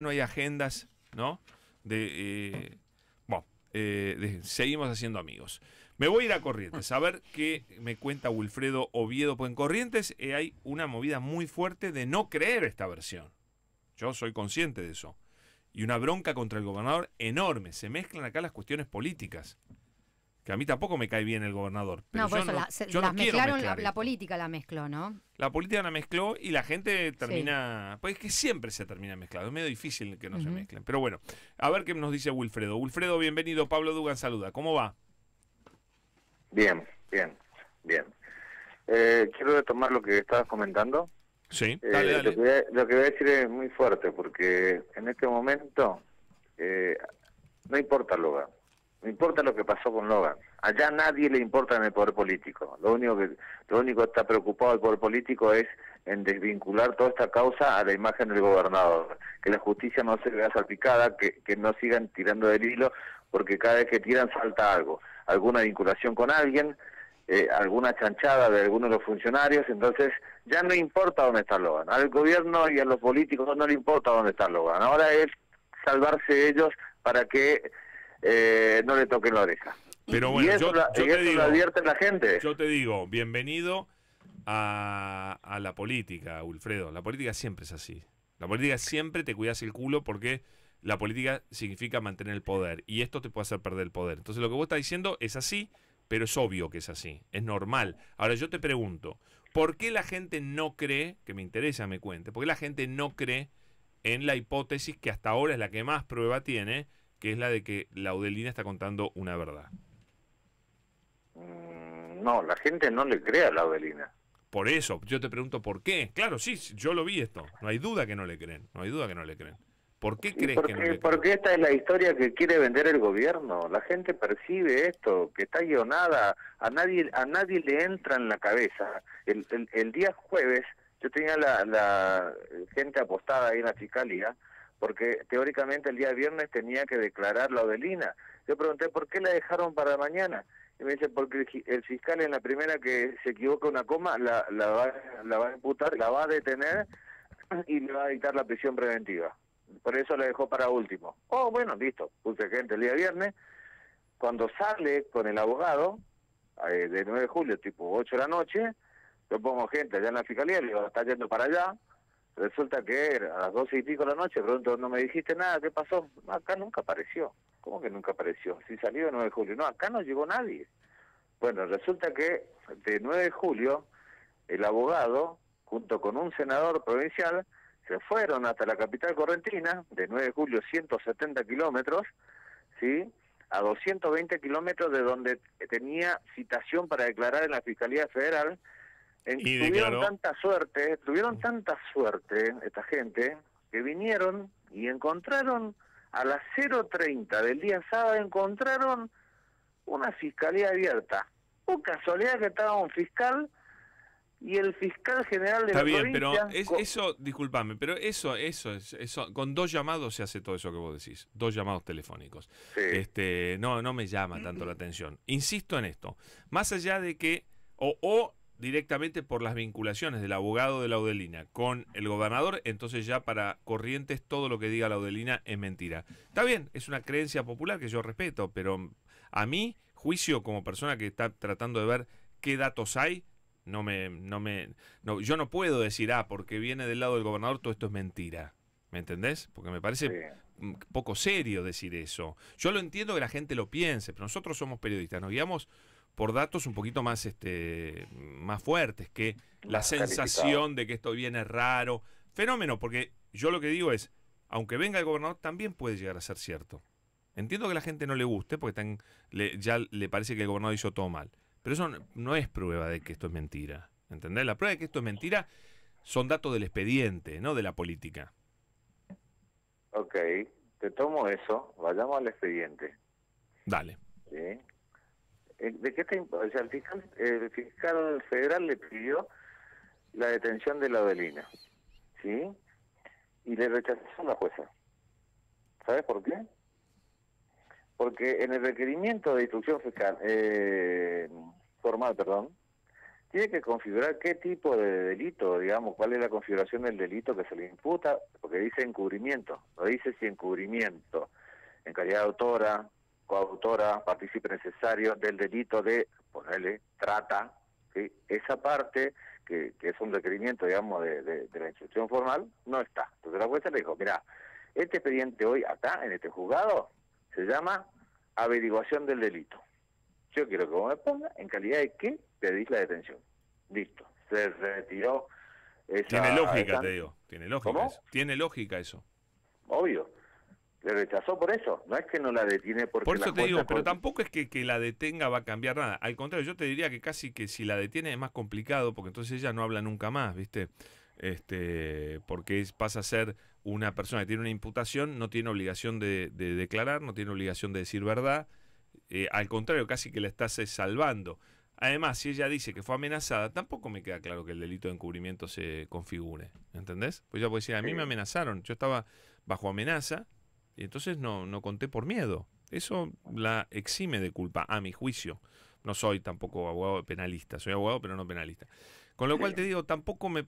no hay agendas, ¿no? Seguimos haciendo amigos. Me voy a ir a Corrientes a ver qué me cuenta Wilfredo Oviedo. Pues en Corrientes hay una movida muy fuerte de no creer esta versión. Yo soy consciente de eso. Y una bronca contra el gobernador enorme. Se mezclan acá las cuestiones políticas. Que a mí tampoco me cae bien el gobernador. Pero no, por eso la política la mezcló, ¿no? La política la mezcló y la gente termina... Sí. Pues es que siempre se termina mezclando. Es medio difícil que no se mezclen. Pero bueno, a ver qué nos dice Wilfredo. Wilfredo, bienvenido. Pablo Dugan saluda. ¿Cómo va? Bien, bien, bien. Quiero retomar lo que estabas comentando. Sí, dale, dale. Lo que voy a decir es muy fuerte, porque en este momento no importa el lugar. No importa lo que pasó con Logan. Allá nadie le importa en el poder político. Lo único que está preocupado el poder político es en desvincular toda esta causa a la imagen del gobernador. Que la justicia no se vea salpicada, que no sigan tirando del hilo, porque cada vez que tiran salta algo. Alguna vinculación con alguien, alguna chanchada de alguno de los funcionarios. Entonces ya no importa dónde está Logan. Al gobierno y a los políticos no le importa dónde está Logan. Ahora es salvarse ellos para que... no le toquen la oreja. Pero bueno, y eso, lo advierte la gente. Yo te digo, bienvenido a la política, Wilfredo. La política siempre es así. La política siempre te cuidas el culo porque la política significa mantener el poder. Y esto te puede hacer perder el poder. Entonces lo que vos estás diciendo es así, pero es obvio que es así. Es normal. Ahora yo te pregunto, ¿por qué la gente no cree, que me interesa me cuente, por qué la gente no cree en la hipótesis que hasta ahora es la que más prueba tiene, que es la de que Laudelina está contando una verdad? No, la gente no le cree a Laudelina. Por eso, yo te pregunto por qué. Claro, sí, yo lo vi esto. No hay duda que no le creen, no hay duda que no le creen. ¿Por qué crees que no le creen? Porque esta es la historia que quiere vender el gobierno. La gente percibe esto, que está guionada. A nadie le entra en la cabeza. El día jueves, yo tenía la gente apostada ahí en la fiscalía, porque teóricamente el día viernes tenía que declarar Laudelina. Yo pregunté, ¿por qué la dejaron para mañana? Y me dice, porque el fiscal en la primera que se equivoca una coma, la va a imputar, la va a detener y le va a dictar la prisión preventiva. Por eso la dejó para último. Oh, bueno, listo, puse gente el día viernes. Cuando sale con el abogado, de 9 de julio, tipo 8 de la noche, yo pongo gente allá en la fiscalía, le digo, está yendo para allá. Resulta que era a las 12:00 y pico de la noche, pronto no me dijiste nada, ¿qué pasó? No, acá nunca apareció. ¿Cómo que nunca apareció? Si salió el 9 de julio. No, acá no llegó nadie. Bueno, resulta que de 9 de julio, el abogado, junto con un senador provincial, se fueron hasta la capital correntina, de 9 de julio 170 kilómetros, ¿sí?, a 220 kilómetros de donde tenía citación para declarar en la Fiscalía Federal. Y tuvieron tanta suerte esta gente, que vinieron y encontraron a las 0:30 del día sábado, encontraron una fiscalía abierta. Por casualidad que estaba un fiscal y el fiscal general de la provincia. Está bien, pero eso, discúlpame, pero eso, con 2 llamados se hace todo eso que vos decís, 2 llamados telefónicos. Sí. No me llama tanto la atención. Insisto en esto, más allá de que, o directamente por las vinculaciones del abogado de Laudelina con el gobernador, entonces ya para Corrientes todo lo que diga Laudelina es mentira. Está bien, es una creencia popular que yo respeto, pero a mi juicio, como persona que está tratando de ver qué datos hay, yo no puedo decir, porque viene del lado del gobernador, todo esto es mentira. ¿Me entendés? Porque me parece poco serio decir eso. Yo lo entiendo que la gente lo piense, pero nosotros somos periodistas, nos guiamos por datos un poquito más más fuertes, que la sensación de que esto viene raro. Fenómeno, porque yo lo que digo es, aunque venga el gobernador, también puede llegar a ser cierto. Entiendo que la gente no le guste, porque ya le parece que el gobernador hizo todo mal. Pero eso no es prueba de que esto es mentira. ¿Entendés? La prueba de que esto es mentira son datos del expediente, no de la política. Ok, te tomo eso. Vayamos al expediente. Dale. Sí. ¿De qué está? O sea, el fiscal federal le pidió la detención de Laudelina, ¿sí? Y le rechazó la jueza. ¿Sabes por qué? Porque en el requerimiento de instrucción formal, tiene que configurar qué tipo de delito, digamos, cuál es la configuración del delito que se le imputa, porque dice encubrimiento, no dice si encubrimiento, en calidad de autora, coautora, partícipe necesario del delito de, ponerle, trata, ¿sí? Esa parte, que es un requerimiento, digamos, de la instrucción formal, no está. Entonces la jueza le dijo, mirá, este expediente hoy acá, en este juzgado, se llama averiguación del delito. Yo quiero que vos me pongas en calidad de qué pedís la detención. Listo, se retiró esa... Tiene lógica, esa... te digo, tiene lógica. ¿Cómo? Eso. Tiene lógica eso. Obvio. Le rechazó por eso, no es que no la detiene porque... Por eso te digo, pero tampoco es que la detenga va a cambiar nada, al contrario, yo te diría que casi que si la detiene es más complicado, porque entonces ella no habla nunca más, ¿viste? Porque pasa a ser una persona que tiene una imputación, no tiene obligación de declarar, no tiene obligación de decir verdad, al contrario, casi que la estás salvando. Además, si ella dice que fue amenazada, tampoco me queda claro que el delito de encubrimiento se configure, ¿entendés? Pues ella puede decir, a mí me amenazaron, yo estaba bajo amenaza, y entonces no conté por miedo. Eso la exime de culpa, a mi juicio. No soy tampoco abogado penalista, soy abogado pero no penalista. Con lo cual te digo, tampoco me...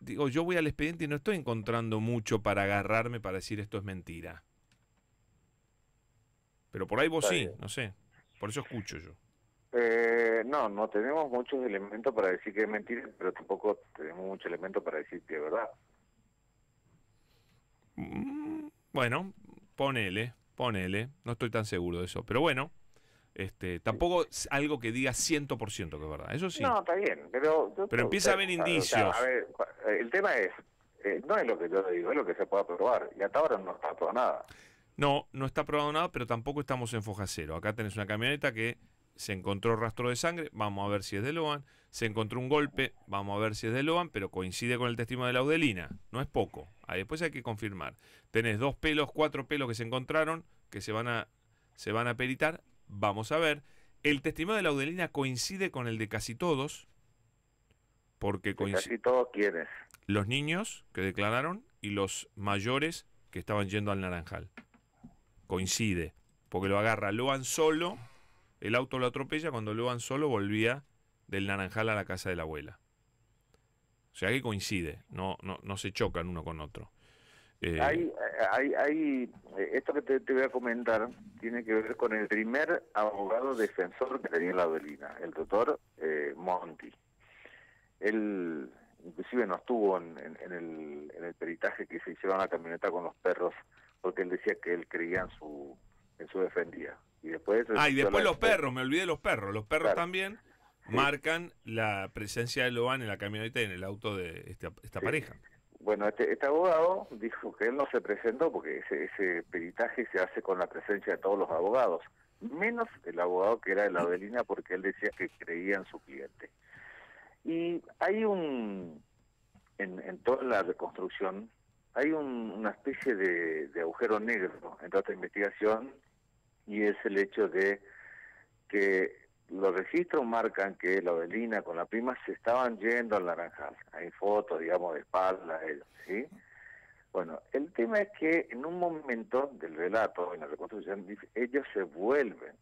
Digo, yo voy al expediente y no estoy encontrando mucho para agarrarme para decir esto es mentira. Pero por ahí vos sí, no sé. Por eso escucho yo. No tenemos muchos elementos para decir que es mentira, pero tampoco tenemos muchos elementos para decir que es verdad. Bueno, ponele, no estoy tan seguro de eso, pero bueno, tampoco es algo que diga 100% que es verdad, eso sí. No, está bien, pero empieza a haber indicios. O sea, a ver, el tema es, no es lo que yo digo, es lo que se pueda probar, y hasta ahora no está probado nada. No está probado nada, pero tampoco estamos en foja cero. Acá tenés una camioneta que se encontró rastro de sangre, vamos a ver si es de Logan, se encontró un golpe, vamos a ver si es de Logan, pero coincide con el testimonio de Laudelina, no es poco. Ahí después hay que confirmar. Tenés 4 pelos que se encontraron, que se van a peritar, vamos a ver. El testimonio de Laudelina coincide con el de casi todos, porque coincide... ¿Casi todos quiénes? Los niños que declararon y los mayores que estaban yendo al Naranjal. Coincide, porque lo agarra Logan solo... El auto lo atropella cuando luego Anzolo volvía del Naranjal a la casa de la abuela. O sea que coincide, no se chocan uno con otro. Esto que te voy a comentar tiene que ver con el primer abogado defensor que tenía Laudelina, el doctor Monti. Él inclusive no estuvo en el peritaje que se hicieron a la camioneta con los perros, porque él decía que él creía en su defendida. Y después los perros, me olvidé de los perros. Los perros también marcan la presencia de Logan en la camioneta y en el auto de esta pareja. Bueno, este abogado dijo que él no se presentó porque ese peritaje se hace con la presencia de todos los abogados, menos el abogado que era de Laudelina, porque él decía que creía en su cliente. Y hay en toda la reconstrucción, hay una especie de agujero negro en toda esta investigación, y es el hecho de que los registros marcan que Laudelina con la prima se estaban yendo al Naranjal. Hay fotos, digamos, de espalda, ¿sí? Bueno, el tema es que en un momento del relato, en la reconstrucción, ellos se vuelven,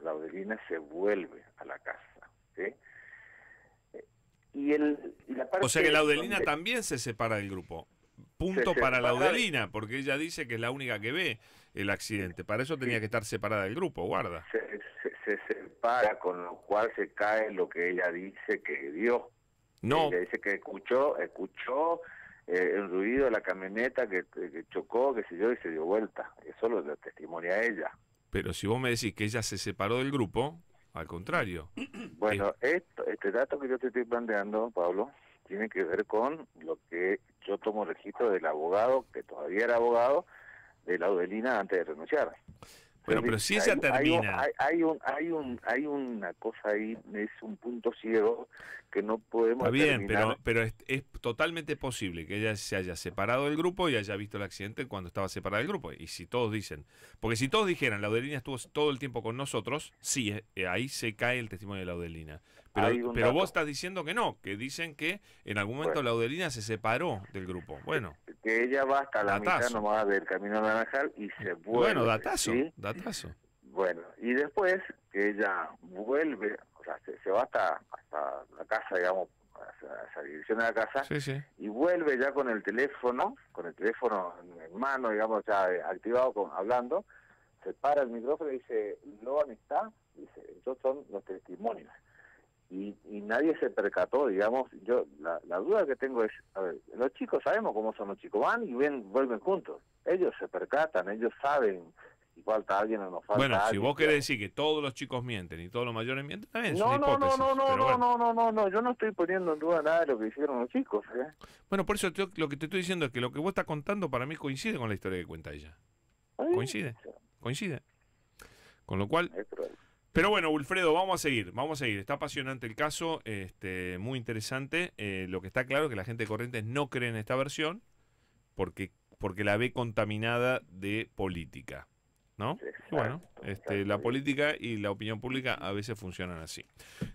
Laudelina se vuelve a la casa, ¿sí? O sea que Laudelina también se separa del grupo. Punto para Laudelina, porque ella dice que es la única que ve el accidente. Para eso tenía que estar separada del grupo, guarda. Se separa, con lo cual se cae lo que ella dice que vio. No. Ella dice que escuchó el ruido de la camioneta que chocó, qué sé yo, y se dio vuelta. Eso lo testimonia ella. Pero si vos me decís que ella se separó del grupo, al contrario. Bueno, este dato que yo te estoy planteando, Pablo, tiene que ver con lo que yo tomo registro del abogado, que todavía era abogado, de Laudelina antes de renunciar. Bueno, pero si ella termina... Hay una cosa ahí, es un punto ciego que no podemos... Está bien, terminar. Pero es totalmente posible que ella se haya separado del grupo y haya visto el accidente cuando estaba separada del grupo. Y si todos dicen... Porque si todos dijeran, Laudelina estuvo todo el tiempo con nosotros, sí, ahí se cae el testimonio de Laudelina. Pero vos estás diciendo que no, que dicen que en algún momento Laudelina se separó del grupo. Bueno, que ella va hasta la mitad nomás del camino Naranjal y se vuelve. Bueno, datazo, ¿sí? Datazo. Bueno, y después que ella vuelve o sea, se va hasta la casa, digamos, hacia la dirección de la casa, sí, sí, y vuelve ya con el teléfono en mano, digamos, ya activado, hablando, se para el micrófono y dice, Logan está, dice, estos son los testimonios. Y nadie se percató, digamos. Yo la duda que tengo es, a ver, los chicos sabemos cómo son los chicos, van y ven, vuelven juntos. Ellos se percatan, ellos saben si falta alguien o no falta alguien. Bueno, si vos querés decir que todos los chicos mienten y todos los mayores mienten, también es una hipótesis. No, yo no estoy poniendo en duda nada de lo que hicieron los chicos, ¿eh? Bueno, por eso lo que te estoy diciendo es que lo que vos estás contando para mí coincide con la historia que cuenta ella. Coincide. Con lo cual... Pero bueno, Wilfredo, vamos a seguir. Está apasionante el caso, muy interesante. Lo que está claro es que la gente de Corrientes no cree en esta versión porque la ve contaminada de política, ¿no? Exacto, bueno, la política y la opinión pública a veces funcionan así.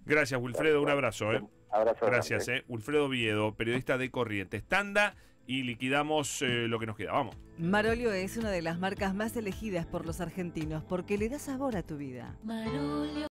Gracias, Wilfredo, un abrazo. Abrazo. Gracias, Wilfredo Oviedo, periodista de Corrientes. Tanda y liquidamos lo que nos queda. Vamos. Marolio es una de las marcas más elegidas por los argentinos porque le da sabor a tu vida. Marolio.